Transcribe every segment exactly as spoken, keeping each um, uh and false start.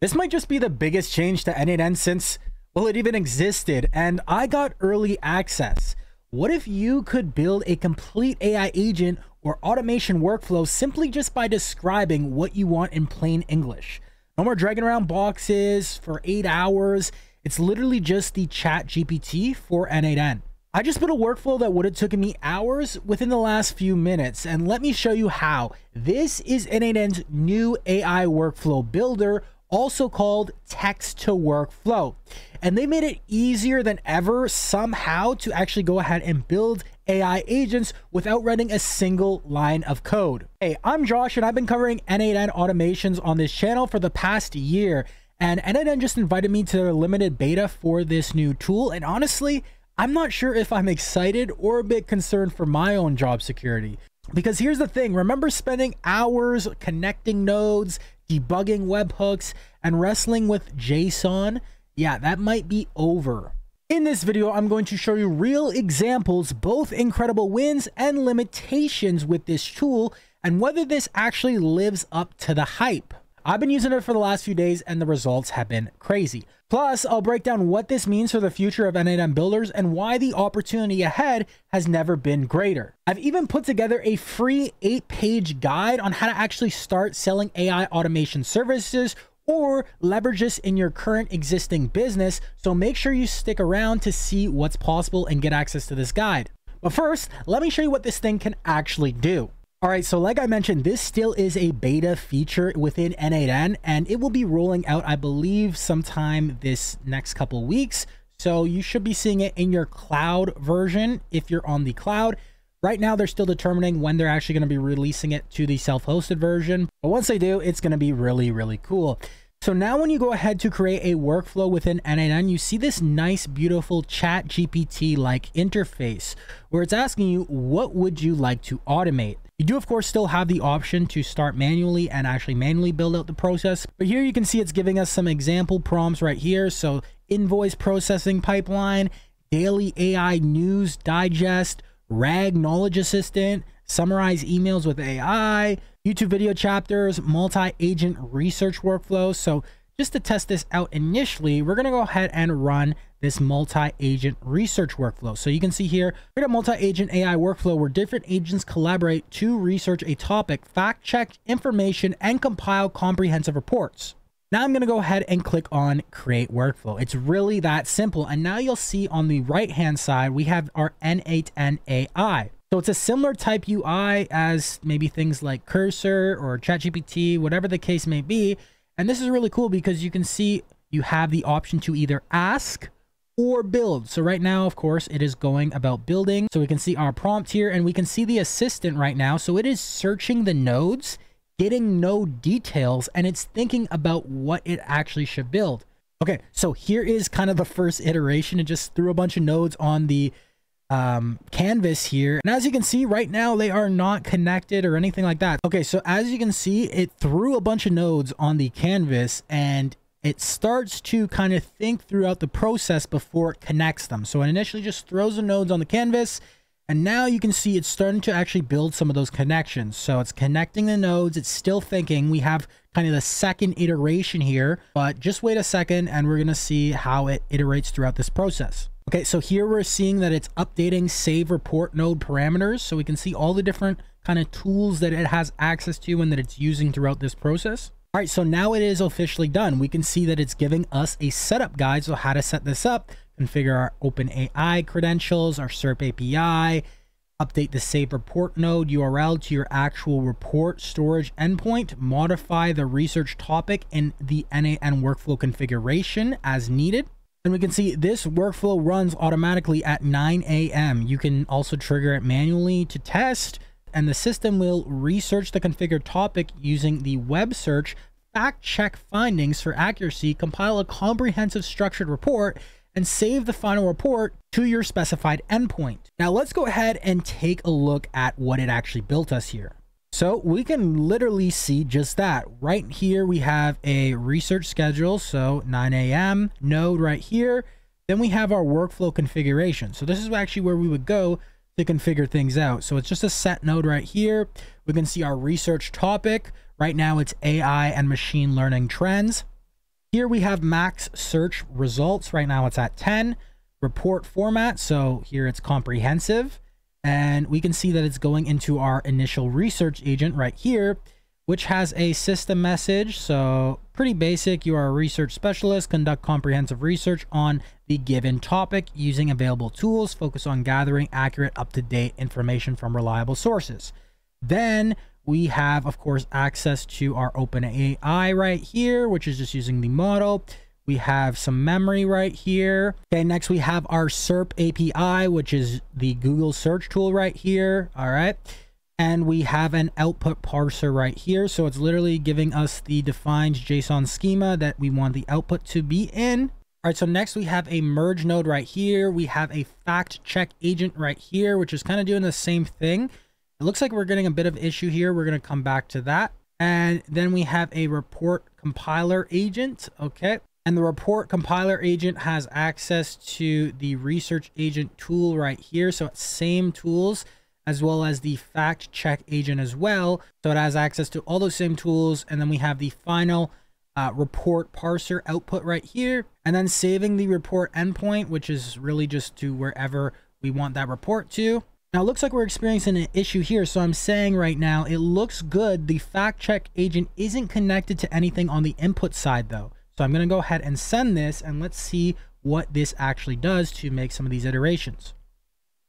This might just be the biggest change to N eight N since, well, it even existed, and I got early access. What if you could build a complete A I agent or automation workflow simply just by describing what you want in plain English? No more dragging around boxes for eight hours. It's literally just the Chat G P T for N eight N. I just built a workflow that would have taken me hours within the last few minutes, and let me show you how. This is N eight N's new A I workflow builder, also called Text to Workflow. And they made it easier than ever somehow to actually go ahead and build A I agents without writing a single line of code. Hey, I'm Josh, and I've been covering N eight N automations on this channel for the past year. And N eight N just invited me to their limited beta for this new tool. And honestly, I'm not sure if I'm excited or a bit concerned for my own job security. Because here's the thing, remember spending hours connecting nodes, debugging webhooks, and wrestling with JSON? Yeah, that might be over. In this video, I'm going to show you real examples, both incredible wins and limitations with this tool, and whether this actually lives up to the hype. I've been using it for the last few days and the results have been crazy. Plus, I'll break down what this means for the future of N eight N builders and why the opportunity ahead has never been greater. I've even put together a free eight page guide on how to actually start selling A I automation services or leverage this in your current existing business. So make sure you stick around to see what's possible and get access to this guide. But first, let me show you what this thing can actually do. All right, so like I mentioned, this still is a beta feature within N eight N, and it will be rolling out, I believe, sometime this next couple weeks. So you should be seeing it in your cloud version if you're on the cloud. Right now, they're still determining when they're actually going to be releasing it to the self-hosted version. But once they do, it's going to be really, really cool. So now when you go ahead to create a workflow within N eight N, you see this nice, beautiful Chat G P T-like interface where it's asking you, what would you like to automate? You do, of course, still have the option to start manually and actually manually build out the process. But here you can see it's giving us some example prompts right here. So invoice processing pipeline, daily A I news digest, RAG knowledge assistant, summarize emails with A I, YouTube video chapters, multi-agent research workflow. So just to test this out initially, we're going to go ahead and run this multi-agent research workflow. So you can see here, create a multi-agent A I workflow where different agents collaborate to research a topic, fact check information, and compile comprehensive reports. Now I'm going to go ahead and click on create workflow. It's really that simple. And now you'll see on the right hand side, we have our N eight N A I. So it's a similar type U I as maybe things like Cursor or Chat G P T, whatever the case may be. And this is really cool because you can see you have the option to either ask or build. So right now, of course, it is going about building. So we can see our prompt here and we can see the assistant right now. So it is searching the nodes, getting node details, and it's thinking about what it actually should build. Okay, so here is kind of the first iteration. It just threw a bunch of nodes on the um canvas here, and as you can see right now they are not connected or anything like that. Okay, so as you can see, it threw a bunch of nodes on the canvas and it starts to kind of think throughout the process before it connects them. So it initially just throws the nodes on the canvas, and now you can see it's starting to actually build some of those connections. So it's connecting the nodes, it's still thinking. We have kind of the second iteration here, but just wait a second and we're going to see how it iterates throughout this process. Okay, so here we're seeing that it's updating save report node parameters. So we can see all the different kind of tools that it has access to and that it's using throughout this process. All right, so now it is officially done. We can see that it's giving us a setup guide. So how to set this up, configure our Open A I credentials, our S E R P A P I, update the save report node U R L to your actual report storage endpoint, modify the research topic in the N eight N workflow configuration as needed. And we can see this workflow runs automatically at nine A M You can also trigger it manually to test, and the system will research the configured topic using the web search, fact check findings for accuracy, compile a comprehensive structured report, and save the final report to your specified endpoint. Now let's go ahead and take a look at what it actually built us here. So we can literally see just that. Right here, we have a research schedule. So nine A M node right here. Then we have our workflow configuration. So this is actually where we would go to configure things out. So it's just a set node right here. We can see our research topic. Right now it's A I and machine learning trends. Here we have max search results. Right now it's at ten. Report format, so here it's comprehensive. And we can see that it's going into our initial research agent right here, which has a system message. So pretty basic. You are a research specialist, conduct comprehensive research on the given topic using available tools, focus on gathering accurate, up-to-date information from reliable sources. Then we have, of course, access to our OpenAI right here, which is just using the model. We have some memory right here. Okay, next we have our SERP A P I, which is the Google search tool right here. All right. And we have an output parser right here. So it's literally giving us the defined JSON schema that we want the output to be in. All right, so next we have a merge node right here. We have a fact check agent right here, which is kind of doing the same thing. It looks like we're getting a bit of issue here. We're going to come back to that. And then we have a report compiler agent. Okay. And the report compiler agent has access to the research agent tool right here. So it's same tools as well as the fact check agent as well. So it has access to all those same tools. And then we have the final uh, report parser output right here. And then saving the report endpoint, which is really just to wherever we want that report to. Now it looks like we're experiencing an issue here. So I'm saying right now, it looks good. The fact check agent isn't connected to anything on the input side though. So I'm going to go ahead and send this, and let's see what this actually does to make some of these iterations.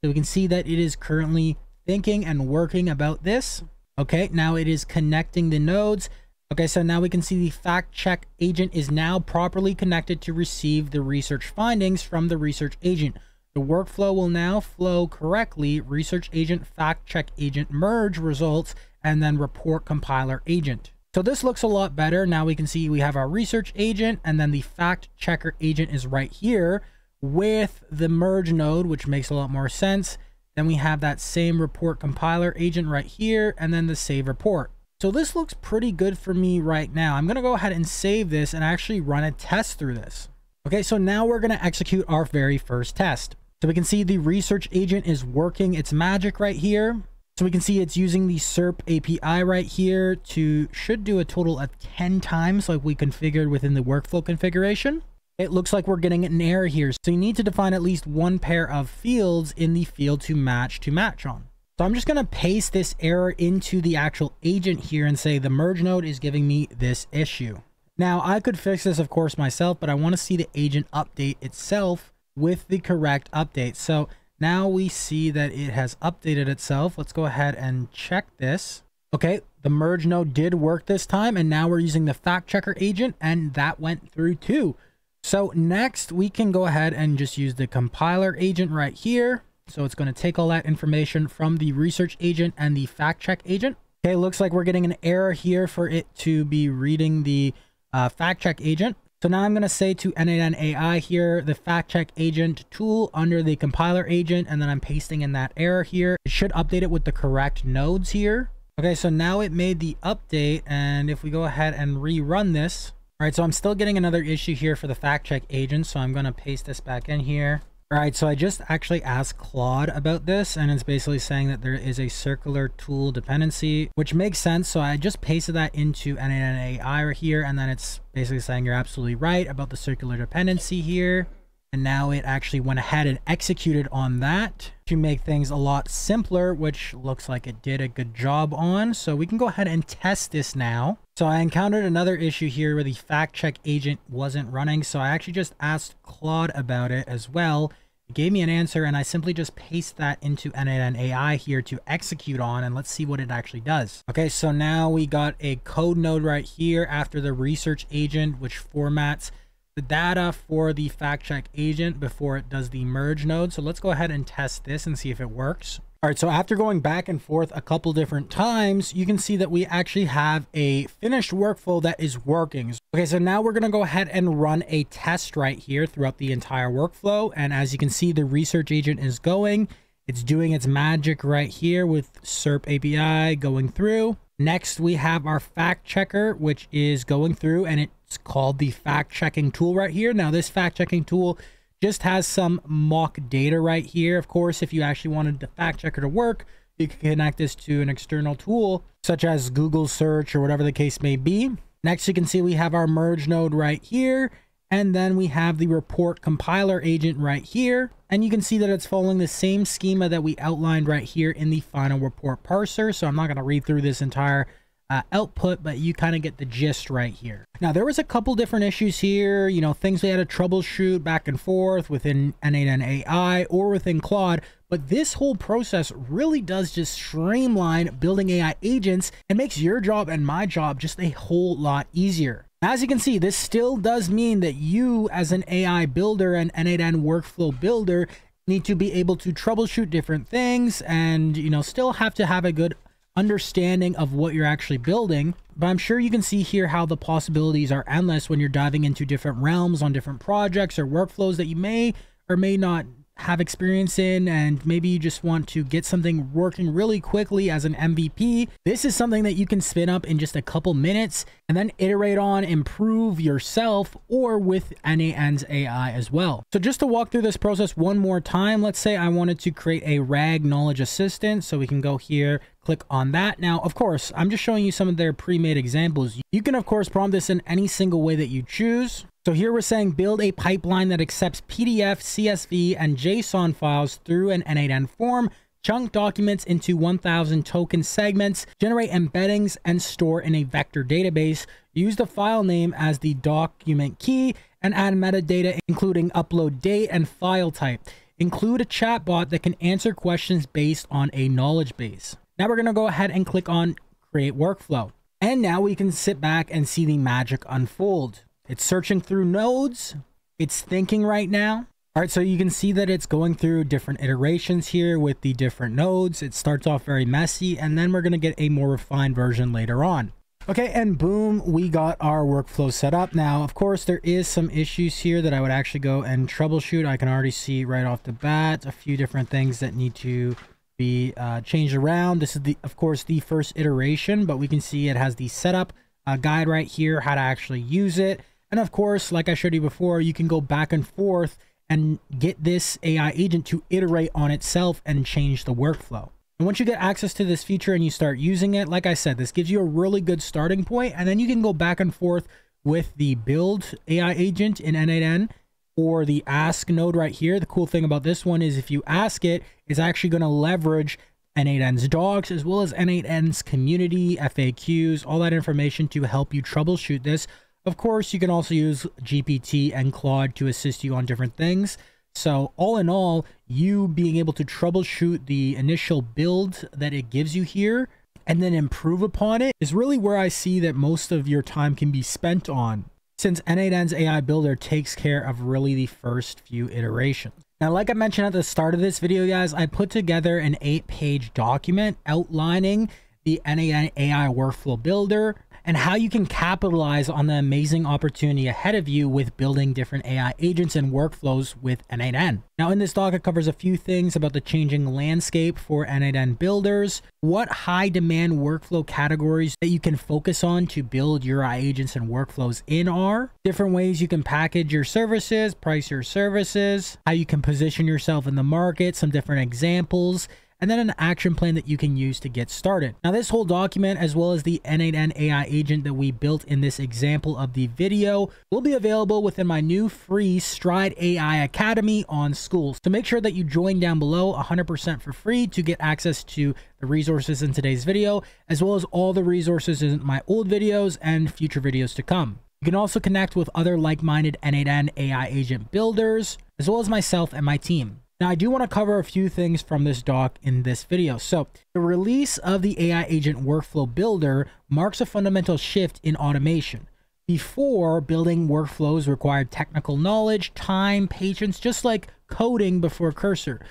So we can see that it is currently thinking and working about this. Okay, now it is connecting the nodes. Okay, so now we can see the fact check agent is now properly connected to receive the research findings from the research agent. The workflow will now flow correctly. Research agent, fact check agent, merge results, and then report compiler agent. So this looks a lot better. Now we can see we have our research agent, and then the fact checker agent is right here with the merge node, which makes a lot more sense. Then we have that same report compiler agent right here, and then the save report. So this looks pretty good for me right now. I'm going to go ahead and save this and actually run a test through this. Okay, so now we're going to execute our very first test. So we can see the research agent is working its magic right here. So we can see it's using the SERP A P I right here to should do a total of ten times like we configured within the workflow configuration. It looks like we're getting an error here. So you need to define at least one pair of fields in the field to match to match on. So I'm just going to paste this error into the actual agent here and say the merge node is giving me this issue. Now I could fix this of course myself, but I want to see the agent update itself with the correct update. So now we see that it has updated itself. Let's go ahead and check this. Okay, the merge node did work this time, and now we're using the fact checker agent, and that went through too. So next we can go ahead and just use the compiler agent right here. So it's going to take all that information from the research agent and the fact check agent. Okay, looks like we're getting an error here for it to be reading the uh, fact check agent. So now I'm going to say to N eight N A I here, the fact check agent tool under the compiler agent, and then I'm pasting in that error here. It should update it with the correct nodes here. Okay, so now it made the update, and if we go ahead and rerun this. All right, so I'm still getting another issue here for the fact check agent, so I'm going to paste this back in here. All right, so I just actually asked Claude about this, and it's basically saying that there is a circular tool dependency, which makes sense. So I just pasted that into N eight N A I here, and then it's basically saying you're absolutely right about the circular dependency here. And now it actually went ahead and executed on that to make things a lot simpler, which looks like it did a good job on. So we can go ahead and test this now. So I encountered another issue here where the fact check agent wasn't running. So I actually just asked Claude about it as well. It gave me an answer, and I simply just paste that into N eight N A I here to execute on, and let's see what it actually does. Okay, so now we got a code node right here after the research agent, which formats the data for the fact check agent before it does the merge node. So let's go ahead and test this and see if it works. All right, so after going back and forth a couple different times, you can see that we actually have a finished workflow that is working. Okay, so now we're going to go ahead and run a test right here throughout the entire workflow. And as you can see, the research agent is going, it's doing its magic right here with SERP A P I going through. Next, we have our fact checker, which is going through, and it's called the fact checking tool right here. Now, this fact checking tool just has some mock data right here. Of course, if you actually wanted the fact checker to work, you can connect this to an external tool such as Google search or whatever the case may be. Next, you can see we have our merge node right here. And then we have the report compiler agent right here. And you can see that it's following the same schema that we outlined right here in the final report parser. So I'm not going to read through this entire uh, output, but you kind of get the gist right here. Now, there was a couple different issues here, you know, things we had to troubleshoot back and forth within N eight N A I or within Claude. But this whole process really does just streamline building A I agents and makes your job and my job just a whole lot easier. As you can see, this still does mean that you as an A I builder and N eight N workflow builder need to be able to troubleshoot different things and, you know, still have to have a good understanding of what you're actually building. But I'm sure you can see here how the possibilities are endless when you're diving into different realms on different projects or workflows that you may or may not have experience in, and maybe you just want to get something working really quickly as an M V P. This is something that you can spin up in just a couple minutes and then iterate on, improve yourself or with N eight N's A I as well. So just to walk through this process one more time, let's say I wanted to create a RAG knowledge assistant. So we can go here, click on that. Now, of course, I'm just showing you some of their pre-made examples. You can of course prompt this in any single way that you choose. So here we're saying build a pipeline that accepts P D F, C S V, and JSON files through an N eight N form, chunk documents into one thousand token segments, generate embeddings, and store in a vector database. Use the file name as the document key and add metadata including upload date and file type. Include a chatbot that can answer questions based on a knowledge base. Now we're going to go ahead and click on Create Workflow. And now we can sit back and see the magic unfold. It's searching through nodes. It's thinking right now. All right, so you can see that it's going through different iterations here with the different nodes. It starts off very messy, and then we're going to get a more refined version later on. Okay, and boom, we got our workflow set up. Now, of course, there is some issues here that I would actually go and troubleshoot. I can already see right off the bat a few different things that need to be uh, changed around. This is, the, of course, the first iteration, but we can see it has the setup uh, guide right here, how to actually use it. And of course, like I showed you before, you can go back and forth and get this A I agent to iterate on itself and change the workflow. And once you get access to this feature and you start using it, like I said, this gives you a really good starting point. And then you can go back and forth with the build A I agent in N eight N or the ask node right here. The cool thing about this one is if you ask it, it's actually going to leverage N eight N's docs as well as N eight N's community, F A Qs, all that information to help you troubleshoot this. Of course, you can also use G P T and Claude to assist you on different things. So all in all, you being able to troubleshoot the initial build that it gives you here and then improve upon it is really where I see that most of your time can be spent on, since N eight N's A I Builder takes care of really the first few iterations. Now, like I mentioned at the start of this video, guys, I put together an eight page document outlining the N eight N A I Workflow Builder and how you can capitalize on the amazing opportunity ahead of you with building different A I agents and workflows with N eight N. Now, in this doc, it covers a few things about the changing landscape for N eight N builders, what high demand workflow categories that you can focus on to build your A I agents and workflows in are, different ways you can package your services, price your services, how you can position yourself in the market, some different examples, and then an action plan that you can use to get started. Now, this whole document, as well as the N eight N A I agent that we built in this example of the video, will be available within my new free Stride A I Academy on Skool. So make sure that you join down below one hundred percent for free to get access to the resources in today's video, as well as all the resources in my old videos and future videos to come. You can also connect with other like-minded N eight N A I agent builders, as well as myself and my team. Now, I do want to cover a few things from this doc in this video. So the release of the A I Agent Workflow Builder marks a fundamental shift in automation. Before, building workflows required technical knowledge, time, patience, just like coding before cursor.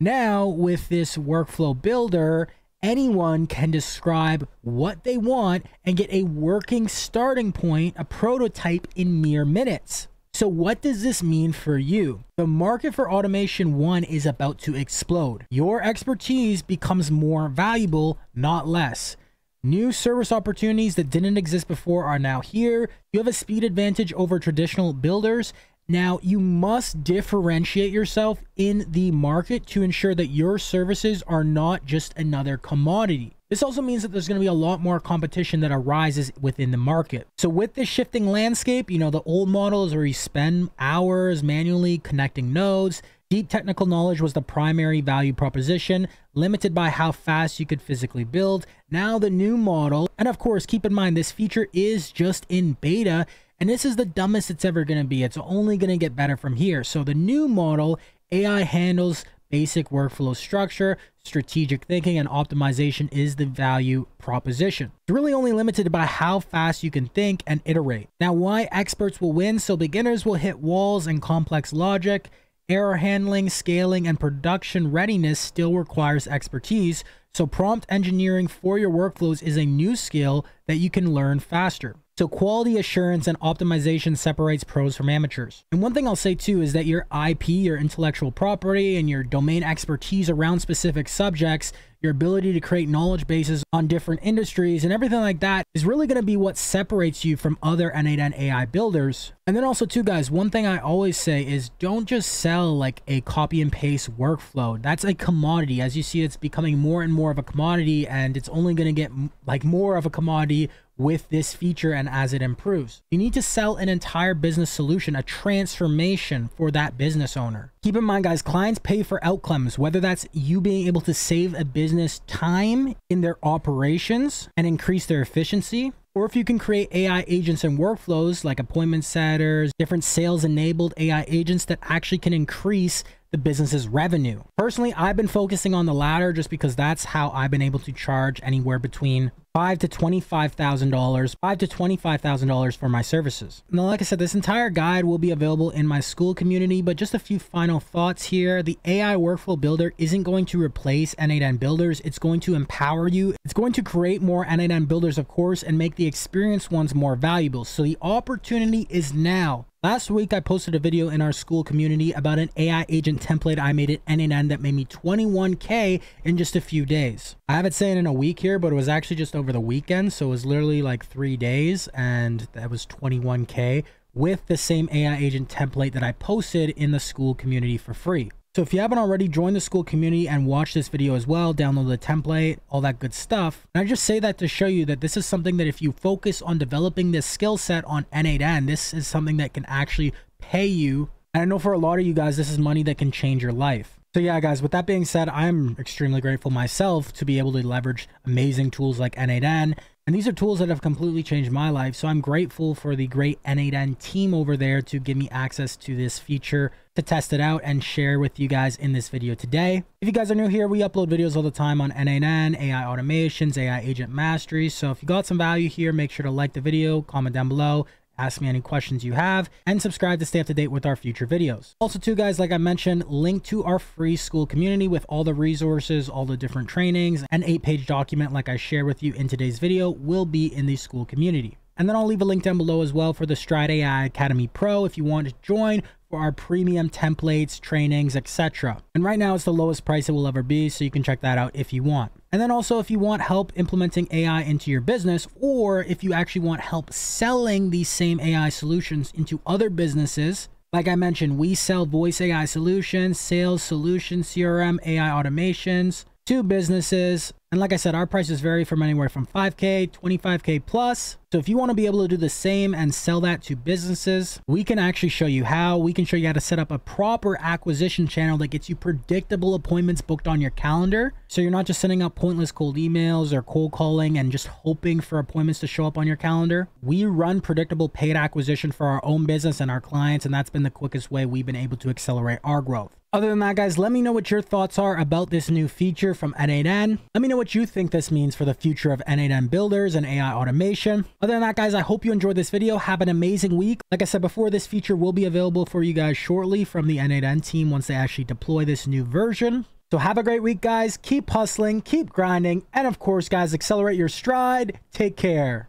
Now, with this workflow builder, anyone can describe what they want and get a working starting point, a prototype, in mere minutes. So what does this mean for you? The market for automation one is about to explode. Your expertise becomes more valuable, not less. New service opportunities that didn't exist before are now here. You have a speed advantage over traditional builders, Now, you must differentiate yourself in the market to ensure that your services are not just another commodity. This also means that there's going to be a lot more competition that arises within the market. So with this shifting landscape, you know, the old model is where you spend hours manually connecting nodes. Deep technical knowledge was the primary value proposition, limited by how fast you could physically build. Now the new model, and of course, keep in mind, this feature is just in beta, and this is the dumbest it's ever going to be. It's only going to get better from here. So the new model, A I handles basic workflow structure, strategic thinking, and optimization is the value proposition. It's really only limited by how fast you can think and iterate. Now, why experts will win? So beginners will hit walls and complex logic. Error handling, scaling, and production readiness still requires expertise, so prompt engineering for your workflows is a new skill that you can learn faster. So quality assurance and optimization separates pros from amateurs. And one thing I'll say too is that your I P, your intellectual property, and your domain expertise around specific subjects, your ability to create knowledge bases on different industries and everything like that is really going to be what separates you from other N eight N A I builders. And then also too, guys, one thing I always say is don't just sell like a copy and paste workflow. That's a commodity. As you see, it's becoming more and more of a commodity, and it's only going to get like more of a commodity with this feature and as it improves. You need to sell an entire business solution, a transformation for that business owner. Keep in mind, guys, clients pay for outcomes, whether that's you being able to save a business time in their operations and increase their efficiency, or if you can create A I agents and workflows like appointment setters, different sales enabled A I agents that actually can increase the business's revenue. Personally, I've been focusing on the latter just because that's how I've been able to charge anywhere between five to twenty-five thousand dollars, five to twenty-five thousand dollars for my services. Now, like I said, this entire guide will be available in my Skool community, but just a few final thoughts here. The A I workflow builder isn't going to replace N eight N builders. It's going to empower you. It's going to create more N eight N builders, of course, and make the experienced ones more valuable. So the opportunity is now. Last week, I posted a video in our Skool community about an A I agent template I made at N eight N that made me twenty-one K in just a few days. I have it saying in a week here, but it was actually just over the weekend. So it was literally like three days and that was twenty-one K with the same A I agent template that I posted in the Skool community for free. So if you haven't already, joined the Skool community and watch this video as well, download the template, all that good stuff. And I just say that to show you that this is something that if you focus on developing this skill set on N eight N, this is something that can actually pay you. And I know for a lot of you guys, this is money that can change your life. So yeah, guys, with that being said, I'm extremely grateful myself to be able to leverage amazing tools like N eight N. And these are tools that have completely changed my life. So I'm grateful for the great N eight N team over there to give me access to this feature, to test it out and share with you guys in this video today. If you guys are new here, we upload videos all the time on N eight N, A I automations, A I agent mastery. So if you got some value here, make sure to like the video, comment down below, ask me any questions you have, and subscribe to stay up to date with our future videos. Also too, guys, like I mentioned, link to our free Skool community with all the resources, all the different trainings, an eight page document like I share with you in today's video will be in the Skool community. And then I'll leave a link down below as well for the Stride A I Academy Pro if you want to join for our premium templates, trainings, et cetera. And right now it's the lowest price it will ever be, so you can check that out if you want. And then also if you want help implementing A I into your business, or if you actually want help selling these same A I solutions into other businesses, like I mentioned, we sell voice A I solutions, sales solutions, C R M, A I automations to businesses. And like I said, our prices vary from anywhere from five K, twenty-five K plus. So if you want to be able to do the same and sell that to businesses, we can actually show you how. We can show you how to set up a proper acquisition channel that gets you predictable appointments booked on your calendar. So you're not just sending out pointless cold emails or cold calling and just hoping for appointments to show up on your calendar. We run predictable paid acquisition for our own business and our clients, and that's been the quickest way we've been able to accelerate our growth. Other than that, guys, let me know what your thoughts are about this new feature from N eight N. Let me know what you think this means for the future of N eight N builders and A I automation. Other than that, guys, I hope you enjoyed this video. Have an amazing week. Like I said before, this feature will be available for you guys shortly from the N eight N team once they actually deploy this new version. So have a great week, guys. Keep hustling, keep grinding, and of course, guys, accelerate your stride. Take care.